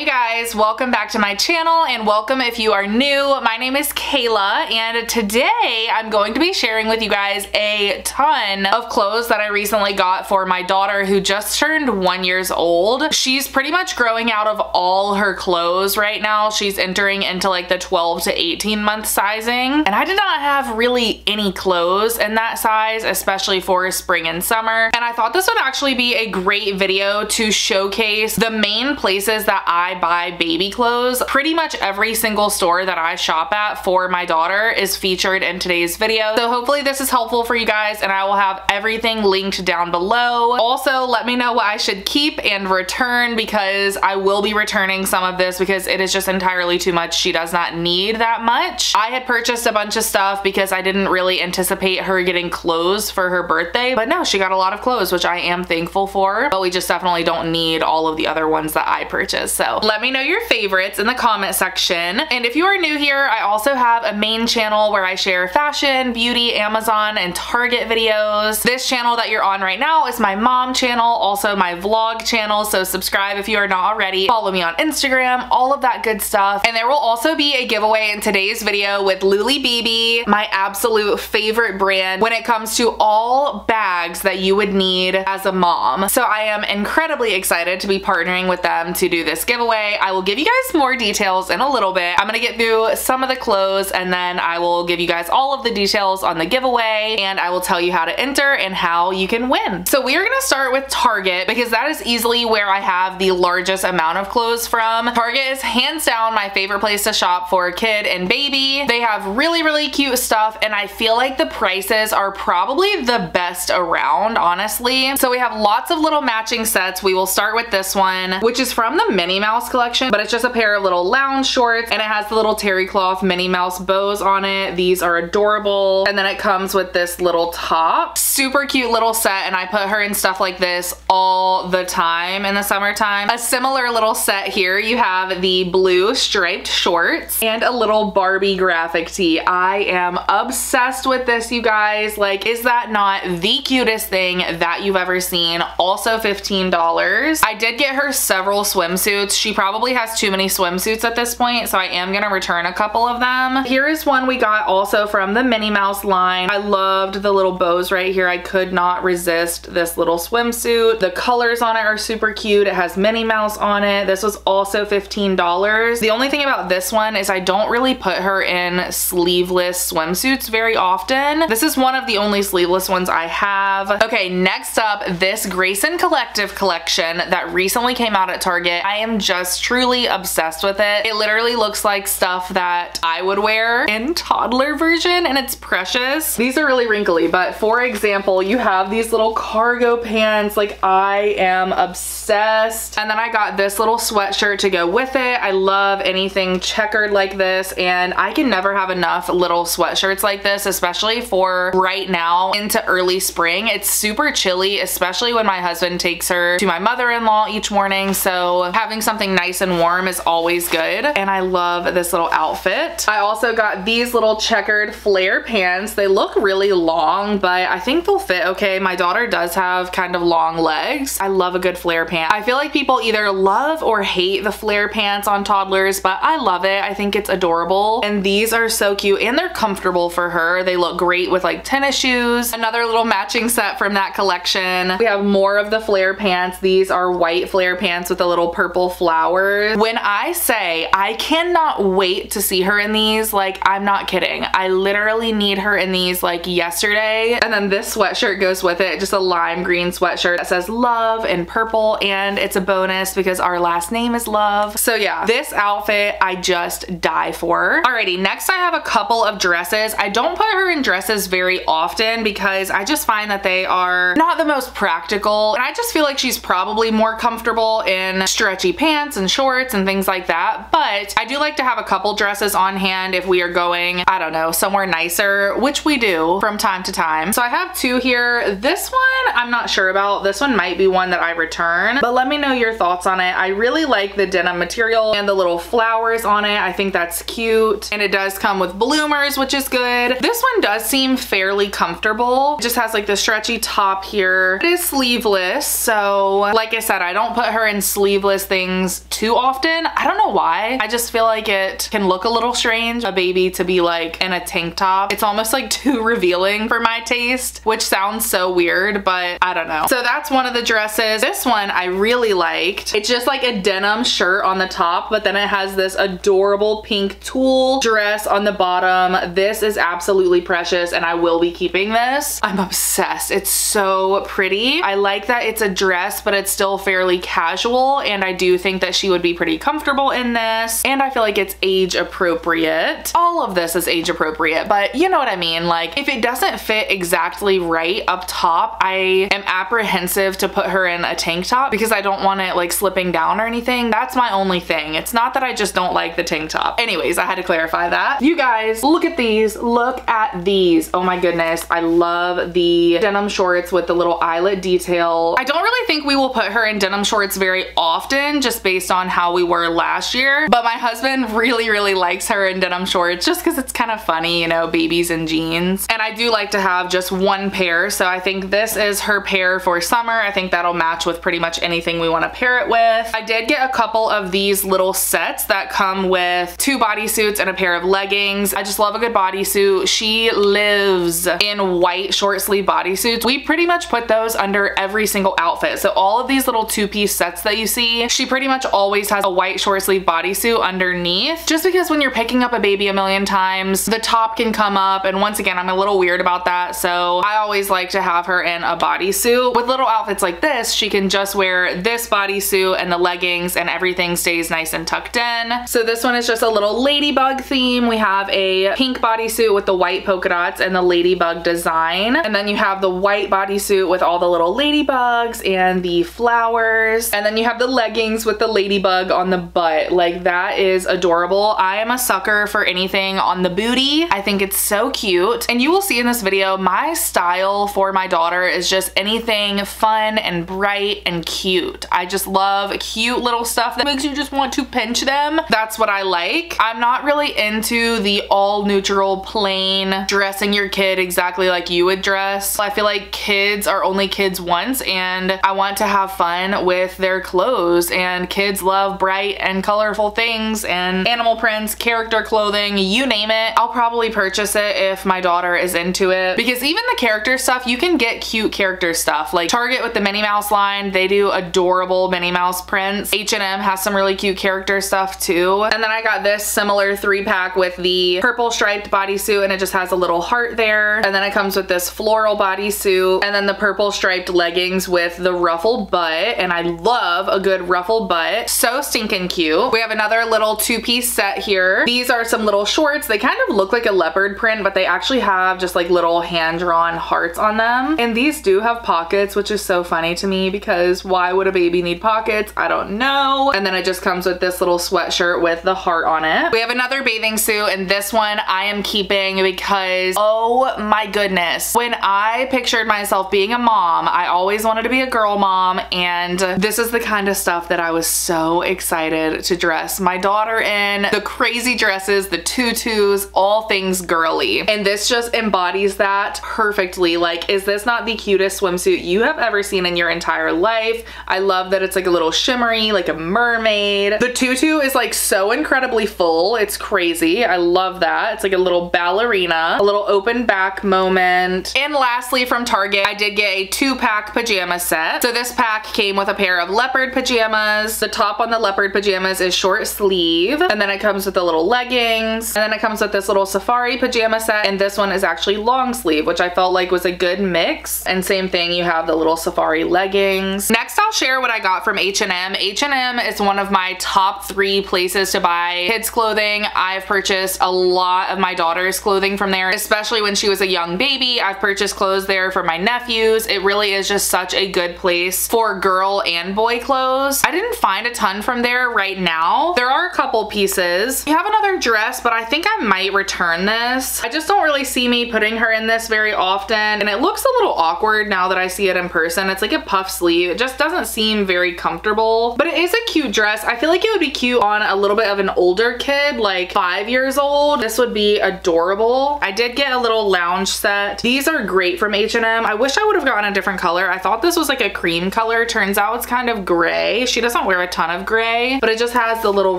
you guys, welcome back to my channel, and welcome if you are new. My name is Kayla, and today I'm going to be sharing with you guys a ton of clothes that I recently got for my daughter, who just turned 1 year old. She's pretty much growing out of all her clothes right now. She's entering into like the 12 to 18 month sizing, and I did not have really any clothes in that size, especially for spring and summer, and I thought this would actually be a great video to showcase the main places that I buy baby clothes. Pretty much every single store that I shop at for my daughter is featured in today's video, so hopefully this is helpful for you guys, and I will have everything linked down below. Also, let me know what I should keep and return, because I will be returning some of this because it is just entirely too much. She does not need that much. I had purchased a bunch of stuff because I didn't really anticipate her getting clothes for her birthday, but no, she got a lot of clothes, which I am thankful for, but we just definitely don't need all of the other ones that I purchased. So let me know your favorites in the comment section. And if you are new here, I also have a main channel where I share fashion, beauty, Amazon, and Target videos. This channel that you're on right now is my mom channel, also my vlog channel, so subscribe if you are not already. Follow me on Instagram, all of that good stuff. And there will also be a giveaway in today's video with Luli Bebe, my absolute favorite brand when it comes to all bags that you would need as a mom. So I am incredibly excited to be partnering with them to do this giveaway. I will give you guys more details in a little bit. I'm gonna get through some of the clothes, and then I will give you guys all of the details on the giveaway, and I will tell you how to enter and how you can win. So we are gonna start with Target, because that is easily where I have the largest amount of clothes from. Target is hands down my favorite place to shop for kid and baby. They have really, really cute stuff, and I feel like the prices are probably the best around, honestly. So we have lots of little matching sets. We will start with this one, which is from the Minnie Mouse collection, but it's just a pair of little lounge shorts, and it has the little terry cloth Minnie Mouse bows on it. These are adorable. And then it comes with this little top. Super cute little set, and I put her in stuff like this all the time in the summertime. A similar little set here. You have the blue striped shorts and a little Barbie graphic tee. I am obsessed with this, you guys. Like, is that not the cutest thing that you've ever seen? Also $15. I did get her several swimsuits. She probably has too many swimsuits at this point, so I am gonna return a couple of them. Here is one we got also from the Minnie Mouse line. I loved the little bows right here. I could not resist this little swimsuit. The colors on it are super cute. It has Minnie Mouse on it. This was also $15. The only thing about this one is I don't really put her in sleeveless swimsuits very often. This is one of the only sleeveless ones I have. Okay, next up, this Grayson Collective collection that recently came out at Target. I am just truly obsessed with it. It literally looks like stuff that I would wear in toddler version, and it's precious. These are really wrinkly, but for example, you have these little cargo pants. Like, I am obsessed. And then I got this little sweatshirt to go with it. I love anything checkered like this, and I can never have enough little sweatshirts like this, especially for right now into early spring. It's super chilly, especially when my husband takes her to my mother-in-law each morning, so having something nice and warm is always good. And I love this little outfit. I also got these little checkered flare pants. They look really long, but I think they'll fit okay. My daughter does have kind of long legs. I love a good flare pant. I feel like people either love or hate the flare pants on toddlers, but I love it. I think it's adorable, and these are so cute, and they're comfortable for her. They look great with like tennis shoes. Another little matching set from that collection. We have more of the flare pants. These are white flare pants with a little purple flowers. When I say I cannot wait to see her in these, like, I'm not kidding. I literally need her in these like yesterday. And then this sweatshirt goes with it, just a lime green sweatshirt that says love in purple, and it's a bonus because our last name is Love. So yeah, this outfit I just die for. Alrighty, next I have a couple of dresses. I don't put her in dresses very often because I just find that they are not the most practical, and I just feel like she's probably more comfortable in stretchy pants and shorts and things like that. But I do like to have a couple dresses on hand if we are going, I don't know, somewhere nicer, which we do from time to time. So I have two here. This one I'm not sure about. This one might be one that I return, but let me know your thoughts on it. I really like the denim material and the little flowers on it. I think that's cute, and it does come with bloomers, which is good. This one does seem fairly comfortable. It just has like the stretchy top here. It is sleeveless, so like I said, I don't put her in sleeveless things things too often. I don't know why. I just feel like it can look a little strange, a baby to be like in a tank top. It's almost like too revealing for my taste, which sounds so weird, but I don't know. So that's one of the dresses. This one I really liked. It's just like a denim shirt on the top, but then it has this adorable pink tulle dress on the bottom. This is absolutely precious and I will be keeping this. I'm obsessed. It's so pretty. I like that it's a dress, but it's still fairly casual, and I do think that she would be pretty comfortable in this, and I feel like it's age appropriate. All of this is age appropriate, but you know what I mean. Like, if it doesn't fit exactly right up top, I am apprehensive to put her in a tank top because I don't want it like slipping down or anything. That's my only thing. It's not that I just don't like the tank top. Anyways, I had to clarify that. You guys, look at these. Look at these. Oh my goodness. I love the denim shorts with the little eyelet detail. I don't really think we will put her in denim shorts very often just based on how we were last year, but my husband really likes her in denim shorts just because it's kind of funny, you know, babies and jeans. And I do like to have just one pair, so I think this is her pair for summer. I think that'll match with pretty much anything we want to pair it with. I did get a couple of these little sets that come with two bodysuits and a pair of leggings. I just love a good bodysuit. She lives in white short sleeve bodysuits. We pretty much put those under every single outfit. So all of these little two-piece sets that you see, she pretty much always has a white short sleeve bodysuit underneath, just because when you're picking up a baby a million times, the top can come up, and once again, I'm a little weird about that, so I always like to have her in a bodysuit. With little outfits like this, she can just wear this bodysuit and the leggings and everything stays nice and tucked in. So this one is just a little ladybug theme. We have a pink bodysuit with the white polka dots and the ladybug design, and then you have the white bodysuit with all the little ladybugs and the flowers, and then you have the leggings with the ladybug on the butt. Like, that is adorable. I am a sucker for anything on the booty. I think it's so cute, and you will see in this video my style for my daughter is just anything fun and bright and cute. I just love cute little stuff that makes you just want to pinch them. That's what I like. I'm not really into the all neutral plain dressing your kid exactly like you would dress. I feel like kids are only kids once, and I want to have fun with their clothes, and kids love bright and colorful things and animal prints, character clothing, you name it. I'll probably purchase it if my daughter is into it, because even the character stuff, you can get cute character stuff. Like Target with the Minnie Mouse line, they do adorable Minnie Mouse prints. H&M has some really cute character stuff too. And then I got this similar 3-pack with the purple striped bodysuit, and it just has a little heart there. And then it comes with this floral bodysuit, and then the purple striped leggings with the ruffled butt, and I love a good ruffled butt. So stinking cute. We have another little two-piece set here. These are some little shorts. They kind of look like a leopard print, but they actually have just like little hand-drawn hearts on them. And these do have pockets, which is so funny to me because why would a baby need pockets? I don't know. And then it just comes with this little sweatshirt with the heart on it. We have another bathing suit, and this one I am keeping because, oh my goodness. When I pictured myself being a mom, I always wanted to be a girl mom, and this is the kind of stuff that I was so excited to dress my daughter in. The crazy dresses, the tutus, all things girly. And this just embodies that perfectly. Like, is this not the cutest swimsuit you have ever seen in your entire life? I love that it's like a little shimmery, like a mermaid. The tutu is like so incredibly full. It's crazy. I love that. It's like a little ballerina, a little open back moment. And lastly, from Target, I did get a 2-pack pajama set. So this pack came with a pair of leopard pajamas. The top on the leopard pajamas is short sleeve, and then it comes with the little leggings, and then it comes with this little safari pajama set, and this one is actually long sleeve, which I felt like was a good mix. And same thing, you have the little safari leggings. Next, I'll share what I got from H&M. H&M is one of my top 3 places to buy kids clothing. I've purchased a lot of my daughter's clothing from there, especially when she was a young baby. I've purchased clothes there for my nephews. It really is just such a good place for girl and boy clothes. I didn't find a ton from there right now. There are a couple pieces. You have another dress, but I think I might return this. I just don't really see me putting her in this very often, and it looks a little awkward now that I see it in person. It's like a puff sleeve. It just doesn't seem very comfortable, but it is a cute dress. I feel like it would be cute on a little bit of an older kid, like 5 years old. This would be adorable. I did get a little lounge set. These are great from H&M. I wish I would have gotten a different color. I thought this was like a cream color. Turns out it's kind of gray. She doesn't wear a ton of gray, but it just has the little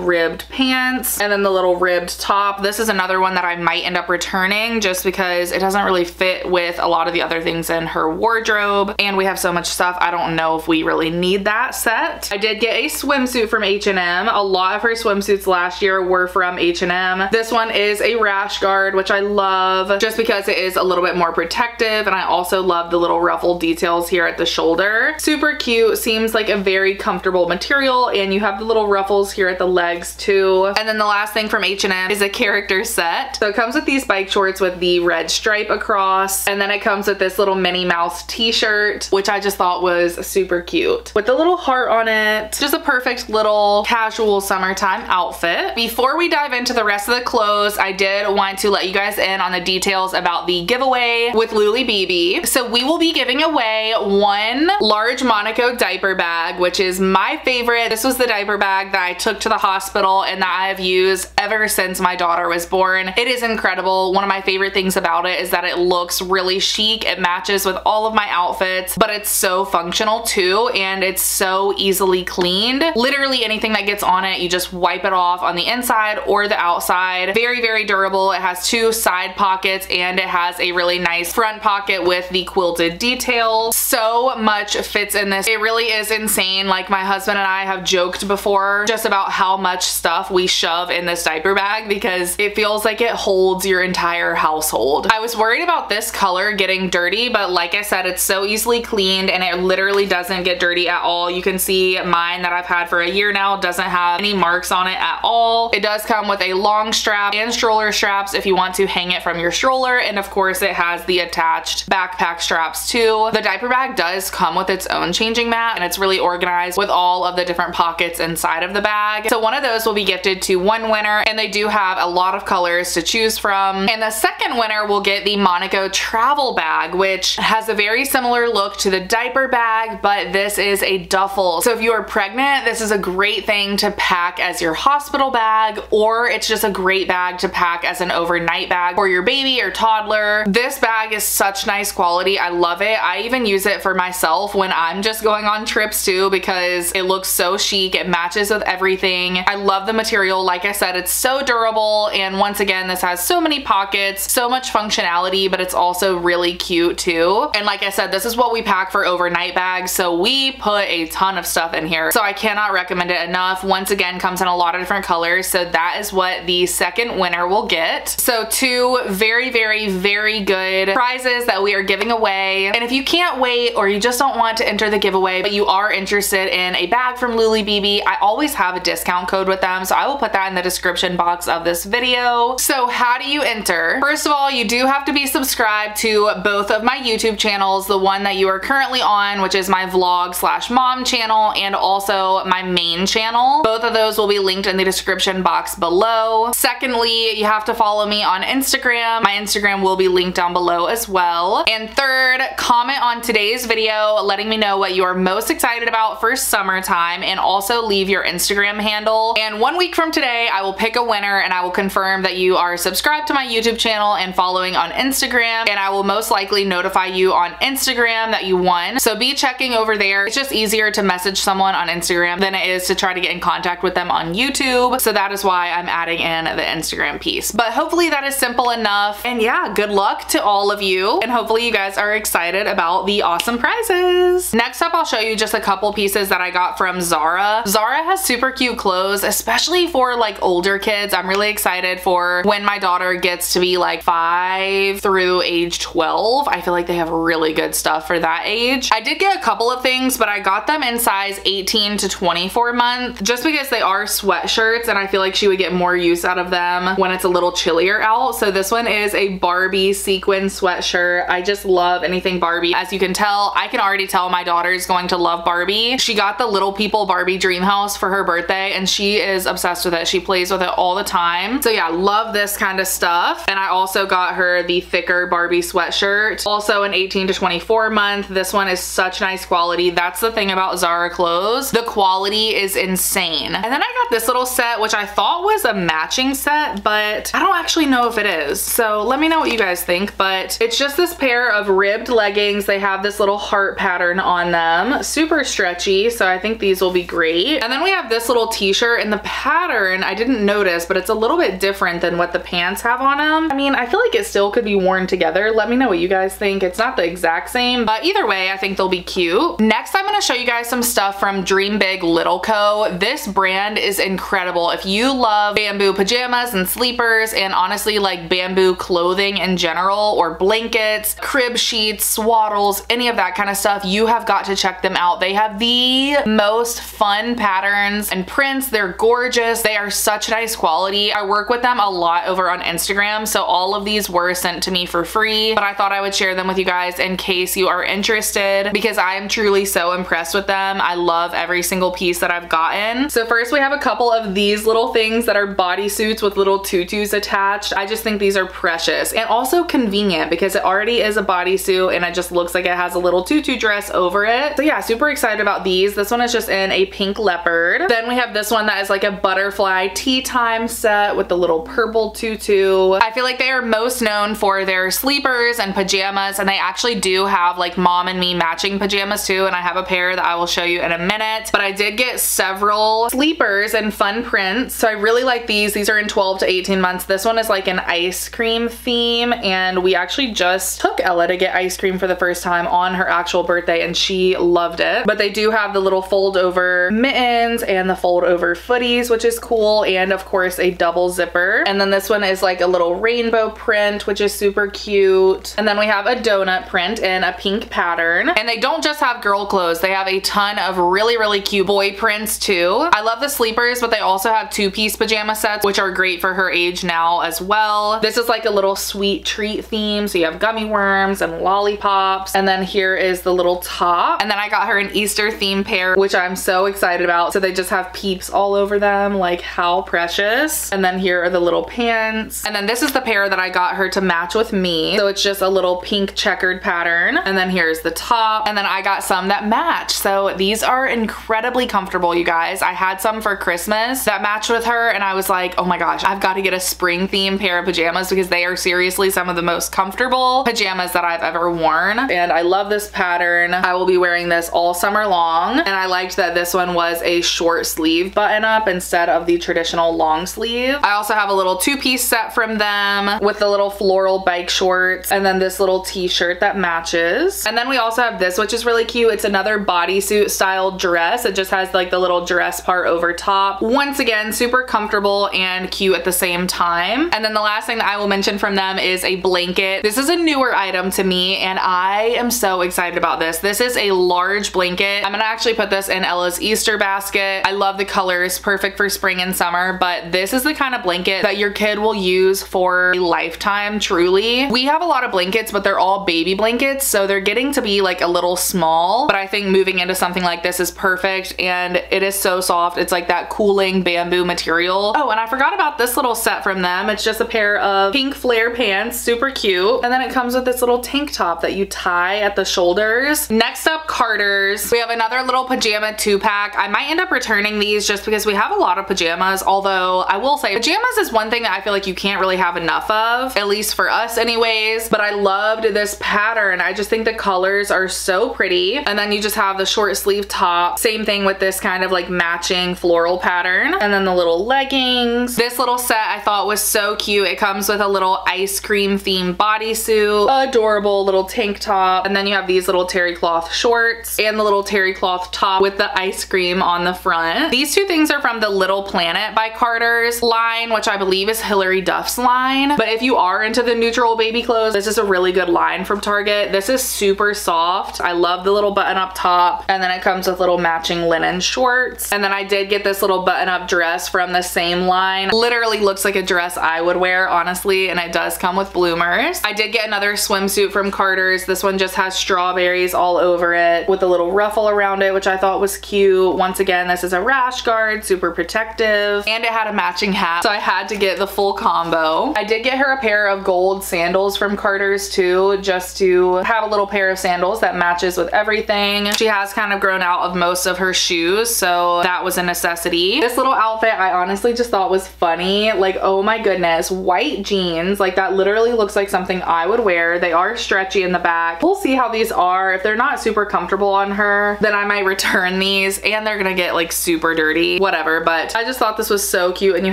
ribbed pants and then the little ribbed top. This is another one that I might end up returning just because it doesn't really fit with a lot of the other things in her wardrobe, and we have so much stuff. I don't know if we really need that set. I did get a swimsuit from H&M. A lot of her swimsuits last year were from H&M. This one is a rash guard, which I love just because it is a little bit more protective, and I also love the little ruffled details here at the shoulder. Super cute. Seems like a very comfortable material, and you have the little ruffles here at the legs too. And then the last thing from H&M is a character set. So it comes with these bike shorts with the red stripe across, and then it comes with this little Minnie Mouse t-shirt, which I just thought was super cute with the little heart on it. Just a perfect little casual summertime outfit. Before we dive into the rest of the clothes, I did want to let you guys in on the details about the giveaway with Luli Bebe. So we will be giving away one large Monaco diaper bag, which is my favorite. This was the diaper bag that I took to the hospital and that I have used ever since my daughter was born. It is incredible. One of my favorite things about it is that it looks really chic. It matches with all of my outfits, but it's so functional too, and it's so easily cleaned. Literally anything that gets on it, you just wipe it off on the inside or the outside. Very, very durable. It has two side pockets and it has a really nice front pocket with the quilted details. So much fits in this. It really is insane. Like, my husband and I have joked before just about how much stuff we shove in this diaper bag because it feels like it holds your entire household. I was worried about this color getting dirty, but like I said, it's so easily cleaned and it literally doesn't get dirty at all. You can see mine that I've had for a year now doesn't have any marks on it at all. It does come with a long strap and stroller straps if you want to hang it from your stroller, and of course it has the attached backpack straps too. The diaper bag does come with its own changing mat, and it's really organized with all of the different pockets inside of the bag. So one of those will be gifted to one winner, and they do have a lot of colors to choose from. And the second winner will get the Monaco travel bag, which has a very similar look to the diaper bag, but this is a duffel. So if you are pregnant, this is a great thing to pack as your hospital bag, or it's just a great bag to pack as an overnight bag for your baby or toddler. This bag is such nice quality. I love it. I even use it for myself when I'm just going on trips too because it looks so chic. It matches with everything. I love the material. Like I said, it's so durable, and once again, this has so many pockets, so much functionality, but it's also really cute too. And like I said, this is what we pack for overnight bags, so we put a ton of stuff in here. So I cannot recommend it enough. Once again, comes in a lot of different colors, so that is what the second winner will get. So two very, very, very good prizes that we are giving away. And if you can't wait or you just don't want to enter the giveaway, but you are interested in a bag from Luli Bebe, I always have a discount code with them, so I will put that in the description box of this video. So how do you enter? First of all, you do have to be subscribed to both of my YouTube channels, the one that you are currently on, which is my vlog/mom channel, and also my main channel. Both of those will be linked in the description box below. Secondly, you have to follow me on Instagram. My Instagram will be linked down below as well. And third, comment on today's video letting me know what you are most excited about for summertime, and also leave your Instagram handle. And 1 week from today, I will pick a winner and I will confirm that you are subscribed to my YouTube channel and following on Instagram, and I will most likely notify you on Instagram that you won. So be checking over there. It's just easier to message someone on Instagram than it is to try to get in contact with them on YouTube. So that is why I'm adding in the Instagram piece. But hopefully that is simple enough. And yeah, good luck to all of you. And hopefully you guys are excited about the awesome prizes. Next up, I'll show you just a couple pieces that I got from Zara. Zara has super cute clothes, especially for like older kids. I'm really excited for when my daughter gets to be like 5 through age 12. I feel like they have really good stuff for that age. I did get a couple of things, but I got them in size 18 to 24 month just because they are sweatshirts and I feel like she would get more use out of them when it's a little chillier out. So this one is a Barbie sequin sweatshirt. I just love anything Barbie. As you can tell, I can already tell my daughter is going to love Barbie. She got the Little People Barbie dream house for her birthday and she is obsessed with it. She plays with it all the time. So yeah, love this kind of stuff. And I also got her the thicker Barbie sweatshirt, also an 18 to 24 month. This one is such nice quality. That's the thing about Zara clothes. The quality is insane. And then I got this little set, which I thought was a matching set, but I don't actually know if it is. So let me know what you guys think, but it's just this pair of ribbed leggings. They have this little heart pattern on them, super stretchy. So I think these will be great. And then we have this little t-shirt, and the pattern I didn't notice, but it's a little bit different than what the pants have on them. I mean, I feel like it still could be worn together. Let me know what you guys think. It's not the exact same, but either way, I think they'll be cute. Next, I'm going to show you guys some stuff from Dream Big Little Co. This brand is incredible. If you love bamboo pajamas and sleepers, and honestly like bamboo clothing in general, or blankets, crib sheets, swaddles, any of that kind of stuff, you have got to check them out. They have the most fun patterns and prints. They're gorgeous. They are such nice quality. I work with them a lot over on Instagram, so all of these were sent to me for free, but I thought I would share them with you guys in case you are interested, because I am truly so impressed with them. I love every single piece that I've gotten. So first we have a couple of these little things that are bodysuits with little tutus attached. I just think these are precious and also convenient because it already is a bodysuit and it just looks like it has a little tutu dress over it. So yeah, super excited about these. This one is just in a pink leopard. Then we have this one that is like a butterfly tea time set with the little purple tutu. I feel like they are most known for their sleepers and pajamas, and they actually do have like mom and me matching pajamas too, and I have a pair that I will show you in a minute. But I did get several sleepers and fun prints, so I really like these. These are in 12 to 18 months. This one is like an ice cream theme, and we actually just took Ella to get ice cream for the first time on her actual birthday, and she loved it. But they do have the little fold over mittens and the fold over footies, which is cool, and of course a double zipper. And then this one is like a little rainbow print, which is super cute. And then we have a donut print in a pink pattern. And they don't just have girl clothes, they have a ton of really, really cute boy prints too. I love the sleepers, but they also have two-piece pajama sets, which are great for her age now as well. This is like a little sweet treat theme, so you have gummy worms and lollipops. And then here is the little top. And then I got her an Easter theme pair, which I'm so excited about. So they just have peeps all over them, like how precious. And then here are the little pants. And then this is the pair that I got her to match with me. So it's just a little pink checkered pattern. And then here's the top. And then I got some that match. So these are incredibly comfortable, you guys. I had some for Christmas that matched with her, and I was like, oh my gosh, I've got to get a spring theme pair of pajamas because they are seriously some of the most comfortable pajamas that I've ever worn. And I love this pattern. I will be wearing this all summer long. And I liked that this one was a short sleeve button up instead of the traditional long sleeve. I also have a little two-piece set from them with the little floral bike shorts, and then this little t-shirt that matches. And then we also have this, which is really cute. It's another bodysuit style dress. It just has like the little dress part over top. Once again, super comfortable and cute at the same time. And then the last thing that I will mention from them is a blanket. This is a newer item to me, and I am so excited about this. This is a large blanket. I'm gonna actually put this in Ella's Easter basket. I love the colors, perfect for spring and summer, but this is the kind of blanket that your kid will use for a lifetime, truly. We have a lot of blankets, but they're all baby blankets, so they're getting to be like a little small, but I think moving into something like this is perfect, and it is so soft. It's like that cooling bamboo material. Oh, and I forgot about this little set from them. It's just a pair of pink flare pants, super cute. And then it comes with this little tank top that you tie at the shoulders. Next up, Carter's. We have another little pajama two-pack. I might end up returning these just because we have a lot of pajamas, although I will say pajamas is one thing that I feel like you can't really have enough of, at least for us anyways. But I loved this pattern. I just think the colors are so pretty. And then you just have the short sleeve top. Same thing with this kind of like matching floral pattern. And then the little leggings. This little set I thought was so cute. It comes with a little ice cream themed bodysuit, adorable little tank top. And then you have these little terry cloth shorts and the little terry cloth top with the ice cream on the front. These two things are from The Little Planet by Carter's line, which I believe is Hillary Duff's line. But if you are into the neutral baby clothes, this is a really good line from Target. This is super soft. I love the little button up top, and then it comes with little matching linen shorts. And then I did get this little button up dress from the same line. Literally looks like a dress I would wear, honestly, and it does come with bloomers. I did get another swimsuit from Carter's. This one just has strawberries all over it with a little ruffle around it, which I thought was cute. Once again, this is a rash guard, super protective, and it had a matching hat, so I had to get the full combo. I did get her a pair of gold sandals from Carter's too, just to have a little pair of sandals that matches with everything. She has kind of grown out of most of her shoes, so that was a necessity. This little outfit I honestly just thought was funny. Like, oh my goodness, white jeans, like that literally looks like something I would wear. They are stretchy in the back. We'll see how these are. If they're not super comfortable on her, then I might return these. these and they're gonna get like super dirty, whatever. But I just thought this was so cute, and you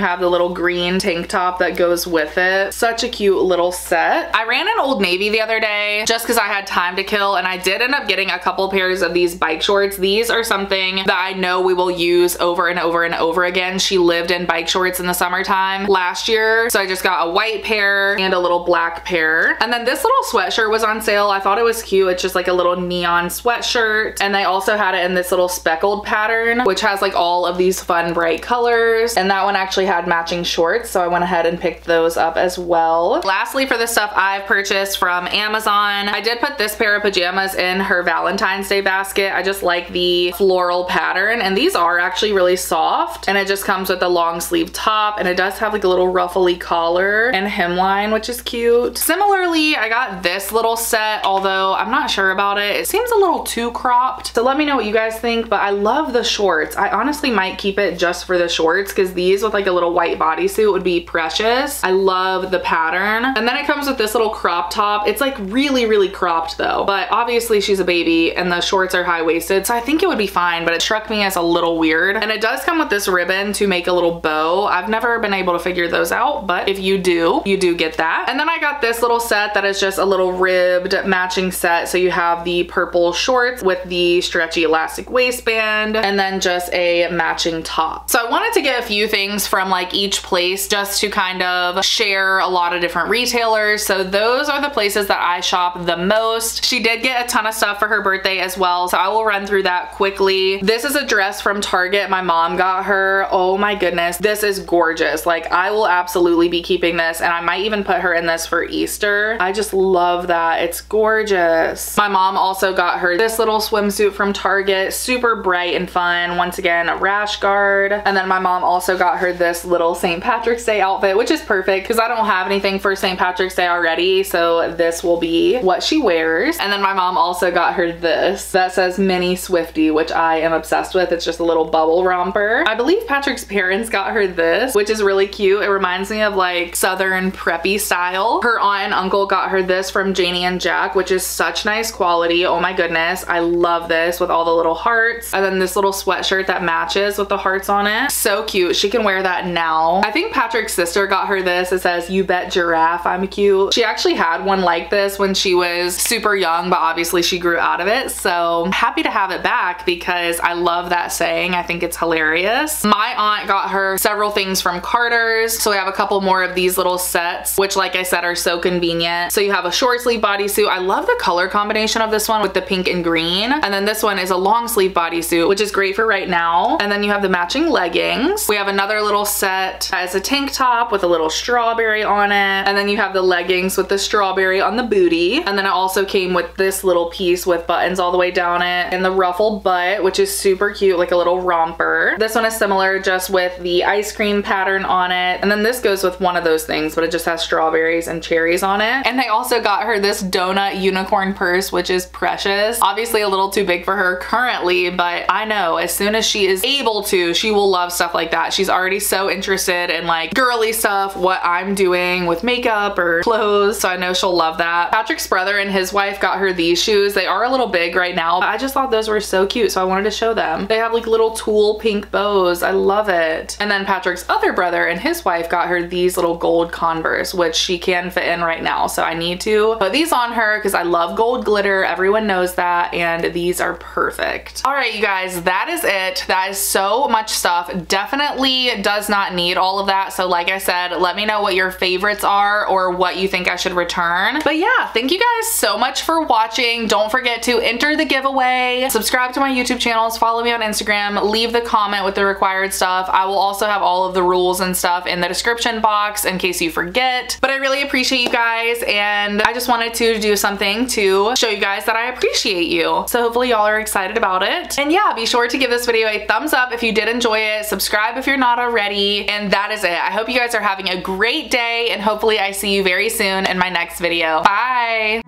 have the little green tank top that goes with it. Such a cute little set. I ran an Old Navy the other day just because I had time to kill, and I did end up getting a couple pairs of these bike shorts. These are something that I know we will use over and over and over again. She lived in bike shorts in the summertime last year, so I just got a white pair and a little black pair. And then this little sweatshirt was on sale. I thought it was cute. It's just like a little neon sweatshirt, and they also had it in this little speckled pattern, which has like all of these fun bright colors, and that one actually had matching shorts, so I went ahead and picked those up as well. Lastly, for the stuff I've purchased from Amazon, I did put this pair of pajamas in her Valentine's Day basket. I just like the floral pattern, and these are actually really soft, and it just comes with a long sleeve top, and it does have like a little ruffly collar and hemline, which is cute. Similarly, I got this little set, although I'm not sure about it. It seems a little too cropped, so let me know what you guys think, but I love the shorts. I honestly might keep it just for the shorts, because these with like a little white bodysuit would be precious. I love the pattern. And then it comes with this little crop top. It's like really, really cropped though, but obviously she's a baby and the shorts are high-waisted, so I think it would be fine, but it struck me as a little weird. And it does come with this ribbon to make a little bow. I've never been able to figure those out, but if you do, you do get that. And then I got this little set that is just a little ribbed matching set. So you have the purple shorts with the stretchy elastic waistband, and then just a matching top. So I wanted to get a few things from like each place just to kind of share a lot of different retailers. So those are the places that I shop the most. She did get a ton of stuff for her birthday as well, so I will run through that quickly. This is a dress from Target my mom got her. Oh my goodness, this is gorgeous. Like, I will absolutely be keeping this, and I might even put her in this for Easter. I just love that. It's gorgeous. My mom also got her this little swimsuit from Target, super bright and fun. Once again, a rash guard. And then my mom also got her this little St. Patrick's Day outfit, which is perfect because I don't have anything for St. Patrick's Day already, so this will be what she wears. And then my mom also got her this that says Mini Swiftie, which I am obsessed with. It's just a little bubble romper. I believe Patrick's parents got her this, which is really cute. It reminds me of like Southern preppy style. Her aunt and uncle got her this from Janie and Jack, which is such nice quality. Oh my goodness, I love this with all the little hearts. And then this little sweatshirt that matches with the hearts on it. So cute. She can wear that now. I think Patrick's sister got her this. It says, "You bet giraffe, I'm cute." She actually had one like this when she was super young, but obviously she grew out of it. So I'm happy to have it back because I love that saying. I think it's hilarious. My aunt got her several things from Carter's. So we have a couple more of these little sets, which like I said, are so convenient. So you have a short sleeve bodysuit. I love the color combination of this one with the pink and green. And then this one is a long sleeve bodysuit, which is great for right now. And then you have the matching leggings. We have another little set as a tank top with a little strawberry on it. And then you have the leggings with the strawberry on the booty. And then it also came with this little piece with buttons all the way down it and the ruffled butt, which is super cute, like a little romper. This one is similar, just with the ice cream pattern on it. And then this goes with one of those things, but it just has strawberries and cherries on it. And they also got her this donut unicorn purse, which is precious. Obviously a little too big for her currently, but I know as soon as she is able to, she will love stuff like that. She's already so interested in like girly stuff, what I'm doing with makeup or clothes, so I know she'll love that. Patrick's brother and his wife got her these shoes. They are a little big right now, but I just thought those were so cute, so I wanted to show them. They have like little tulle pink bows. I love it. And then Patrick's other brother and his wife got her these little gold Converse, which she can fit in right now, so I need to put these on her because I love gold glitter. Everyone knows that, and these are perfect. All right, you guys, that is it. That is so much stuff. Definitely does not need all of that, so like I said, let me know what your favorites are or what you think I should return. But yeah, thank you guys so much for watching. Don't forget to enter the giveaway, subscribe to my YouTube channels, follow me on Instagram, leave the comment with the required stuff. I will also have all of the rules and stuff in the description box in case you forget, but I really appreciate you guys, and I just wanted to do something to show you guys that I appreciate you. So hopefully y'all are excited about it. And yeah, be sure to give this video a thumbs up if you did enjoy it, subscribe if you're not already, and that is it. I hope you guys are having a great day, and hopefully I see you very soon in my next video. Bye!